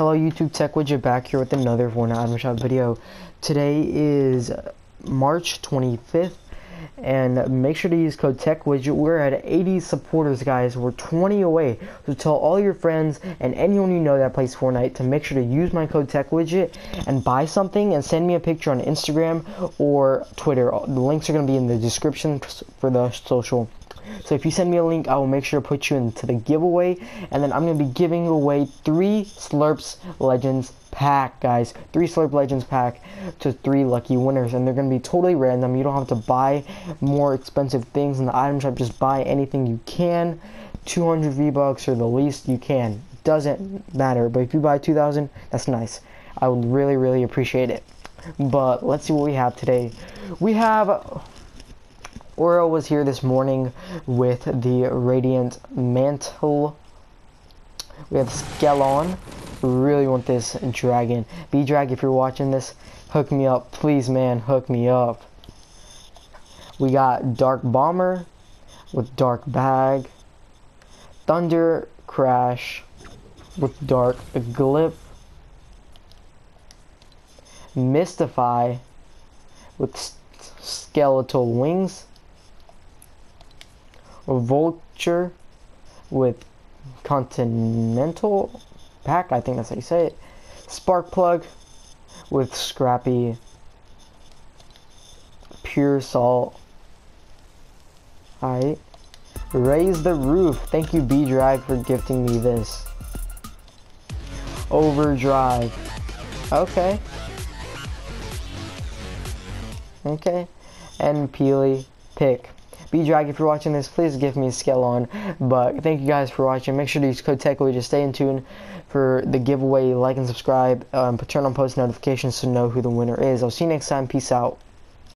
Hello YouTube, TechWidget back here with another Fortnite item shop video. Today is March 25th, and make sure to use code TechWidget. We're at 80 supporters, guys. We're 20 away. So tell all your friends and anyone you know that plays Fortnite to make sure to use my code TechWidget and buy something and send me a picture on Instagram or Twitter. The links are going to be in the description for the social. So if you send me a link, I will make sure to put you into the giveaway. And then I'm going to be giving away 3 Slurps Legends pack, guys. 3 Slurp Legends pack to 3 lucky winners. And they're going to be totally random. You don't have to buy more expensive things in the item shop. Just buy anything you can. 200 V-Bucks or the least you can. Doesn't matter. But if you buy 2,000, that's nice. I would really, really appreciate it. But let's see what we have today. We have... Oro was here this morning with the Radiant Mantle. We have Skellon. Really want this dragon. B Drag, if you're watching this, hook me up. Please, man, hook me up. We got Dark Bomber with Dark Bag. Thunder Crash with Dark Glyph. Mystify with Skeletal Wings. Vulture with Continental Pack, I think that's how you say it. Spark Plug with Scrappy Pure Salt. Alright. Raise the Roof. Thank you, B Drive, for gifting me this. Overdrive. Okay. Okay. And Peely Pick. B Drag, if you're watching this, please give me a Skellon. But thank you guys for watching. Make sure to use code TechWidget. Just stay in tune for the giveaway. Like and subscribe. Turn on post notifications to know who the winner is. I'll see you next time. Peace out.